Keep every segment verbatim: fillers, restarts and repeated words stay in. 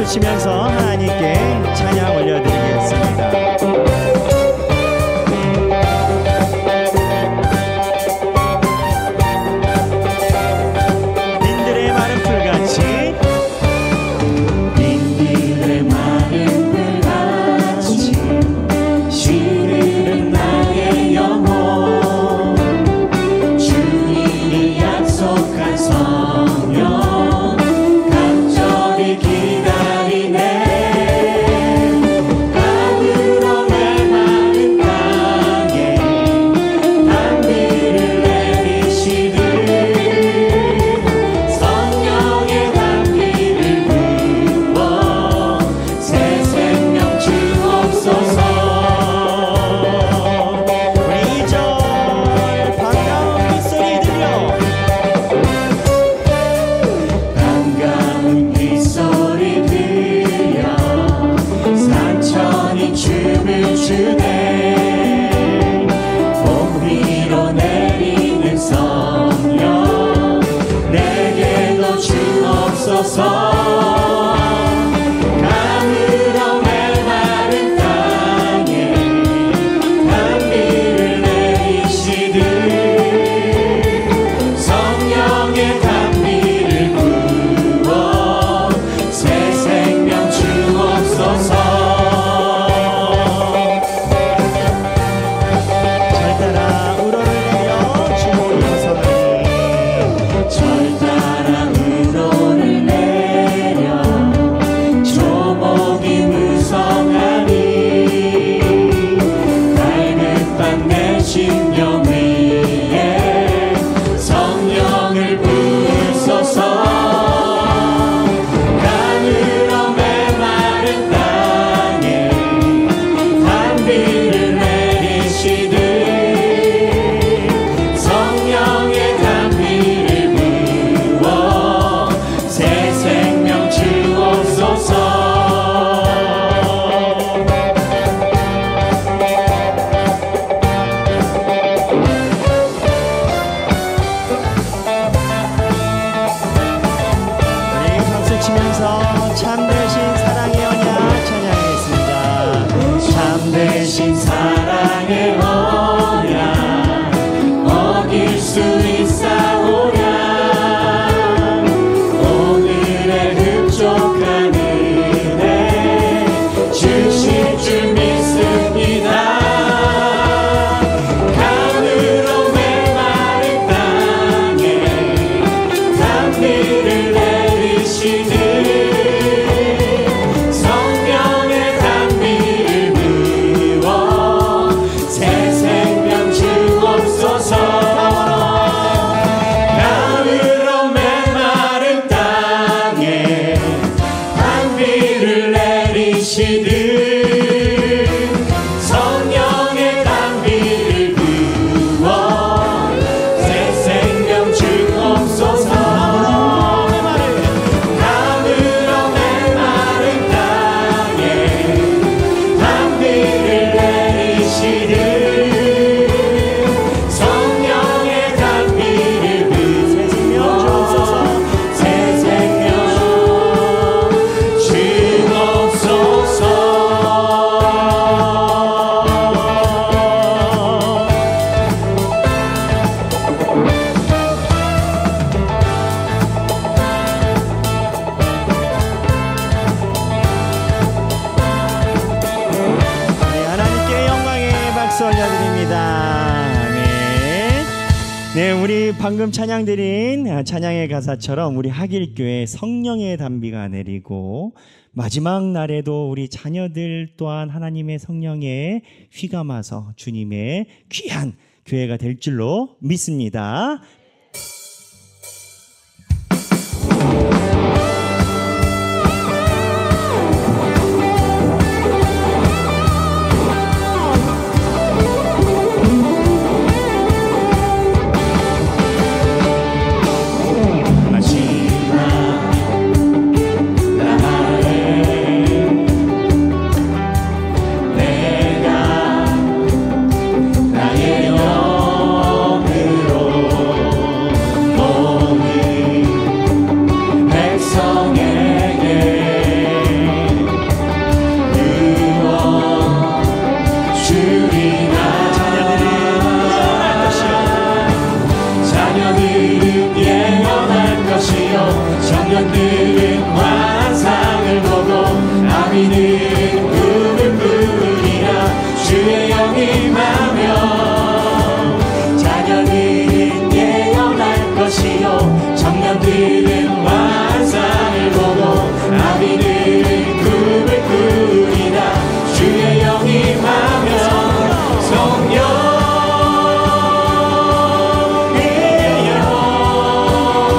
박수 치면서 하나님께 찬양 올려드리겠습니다. 방금 찬양드린 찬양의 가사처럼 우리 하길교회 성령의 단비가 내리고 마지막 날에도 우리 자녀들 또한 하나님의 성령에 휘감아서 주님의 귀한 교회가 될 줄로 믿습니다. 그는 환상을 보고 아비들은 꿈을 꾸리라. 주의 영이 임하며 성령의 영이 임하소서.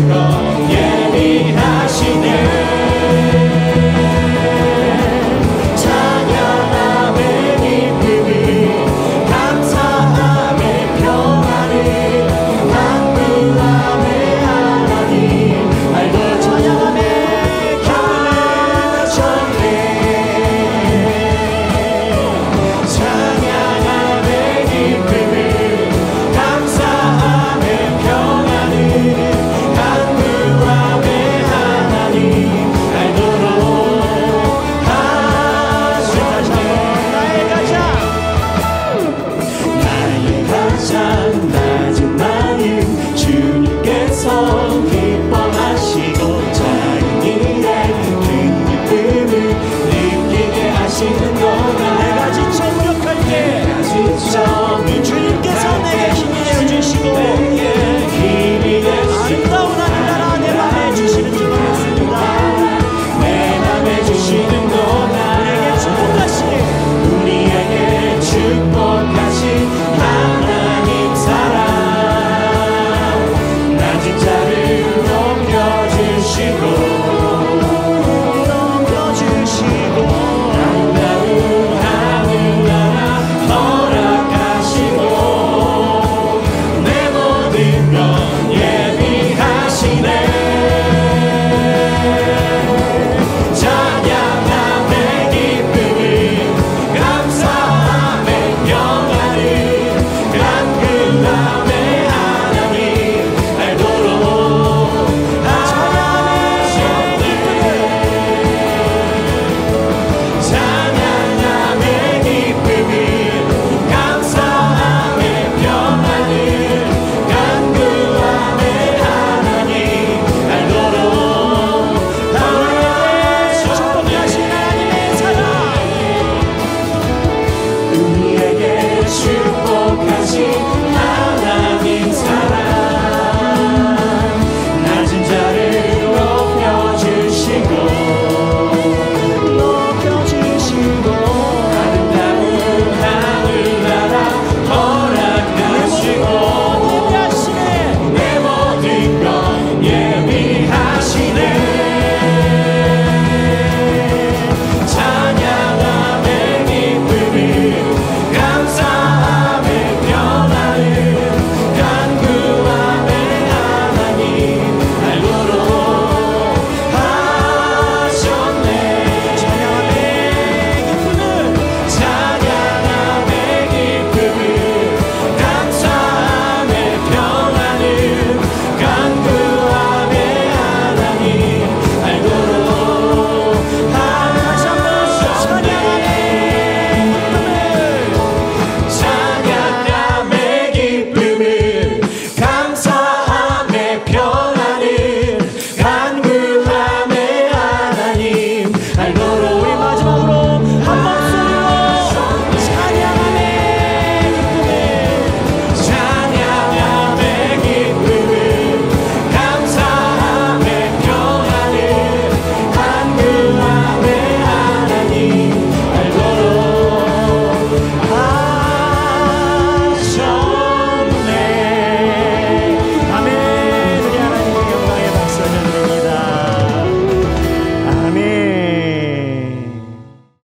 성령 no.